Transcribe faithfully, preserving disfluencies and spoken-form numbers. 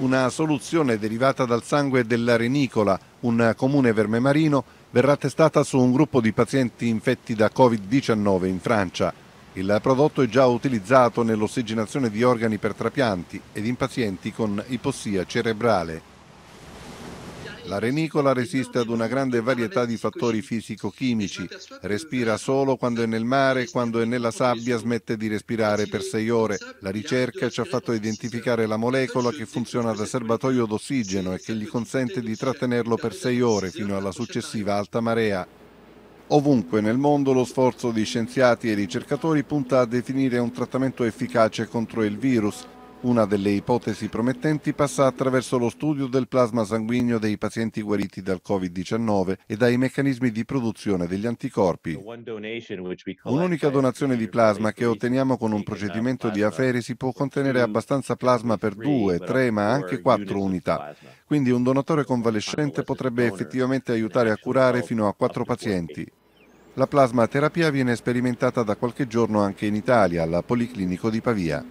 Una soluzione derivata dal sangue dell'arenicola, un comune verme marino, verrà testata su un gruppo di pazienti infetti da Covid diciannove in Francia. Il prodotto è già utilizzato nell'ossigenazione di organi per trapianti ed in pazienti con ipossia cerebrale. L'arenicola resiste ad una grande varietà di fattori fisico-chimici, respira solo quando è nel mare, quando è nella sabbia smette di respirare per sei ore. La ricerca ci ha fatto identificare la molecola che funziona da serbatoio d'ossigeno e che gli consente di trattenerlo per sei ore fino alla successiva alta marea. Ovunque nel mondo lo sforzo di scienziati e ricercatori punta a definire un trattamento efficace contro il virus. Una delle ipotesi promettenti passa attraverso lo studio del plasma sanguigno dei pazienti guariti dal Covid diciannove e dai meccanismi di produzione degli anticorpi. Un'unica donazione di plasma che otteniamo con un procedimento di aferesi può contenere abbastanza plasma per due, tre, ma anche quattro unità. Quindi un donatore convalescente potrebbe effettivamente aiutare a curare fino a quattro pazienti. La plasmaterapia viene sperimentata da qualche giorno anche in Italia, al Policlinico di Pavia.